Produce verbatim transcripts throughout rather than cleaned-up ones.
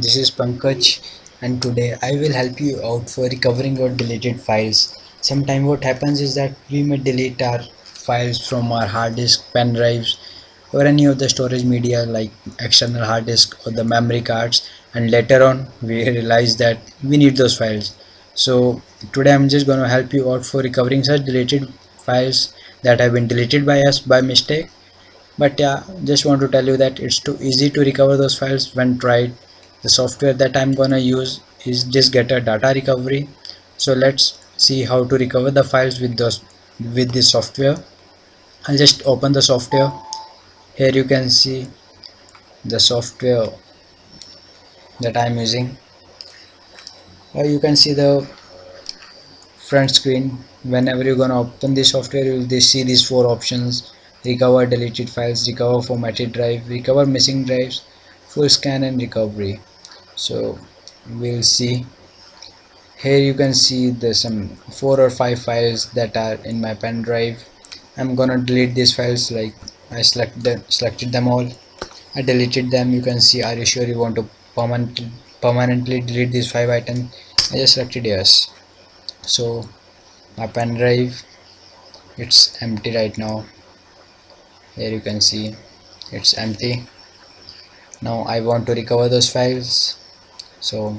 This is Pankaj, and today I will help you out for recovering your deleted files. Sometimes what happens is that we may delete our files from our hard disk, pen drives, or any of the storage media like external hard disk or the memory cards, and later on we realize that we need those files. So today I'm just going to help you out for recovering such deleted files that have been deleted by us by mistake. But yeah, just want to tell you that it's too easy to recover those files when tried. The software that I'm gonna use is Diskgetor data recovery. So let's see how to recover the files with those with this software. I'll just open the software. Here you can see the software that I'm using. Or you can see the front screen. Whenever you're gonna open this software, you'll see these four options: recover deleted files, recover formatted drive, recover missing drives, full scan, and recovery. So we'll see. Here you can see there's some four or five files that are in my pen drive. I'm gonna delete these files. Like I select them, selected them all, I deleted them. You can see, are you sure you want to permanent, permanently delete these five items? I just selected yes. So my pen drive, it's empty right now. Here you can see it's empty. Now I want to recover those files, so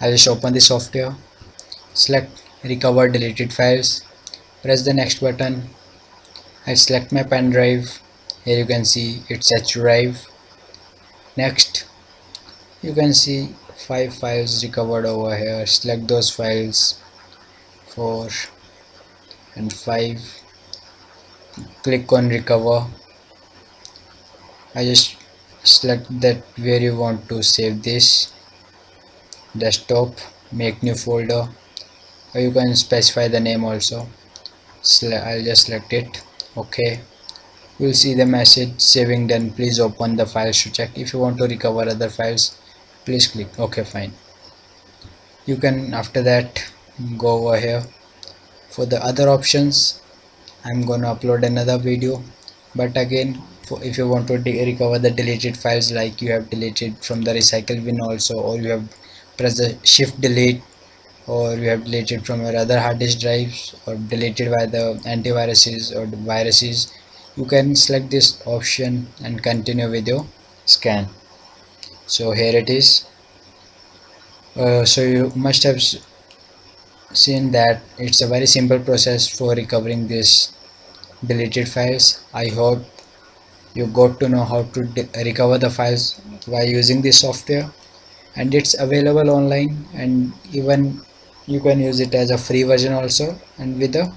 I just open the software, select recover deleted files, press the next button. I select my pen drive. Here you can see it's H drive. Next, you can see five files recovered over here. Select those files, four and five. Click on recover. I just select that where you want to save this, desktop, make new folder, or you can specify the name also. I'll just select it. Okay, you'll see the message saving done. Please open the files to check. If you want to recover other files, please click okay. Fine, you can after that go over here for the other options. I'm gonna upload another video, but again, for if you want to recover the deleted files like you have deleted from the recycle bin also, or you have pressed the shift delete, or you have deleted from your other hard disk drives, or deleted by the antiviruses or the viruses, you can select this option and continue with your scan. So here it is. Uh, so you must have seen that it's a very simple process for recovering these deleted files. I hope you got to know how to recover the files by using this software, and it's available online, and even you can use it as a free version also, and with a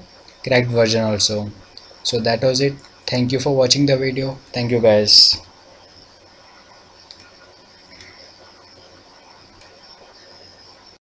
cracked version also. So that was it. Thank you for watching the video. Thank you guys.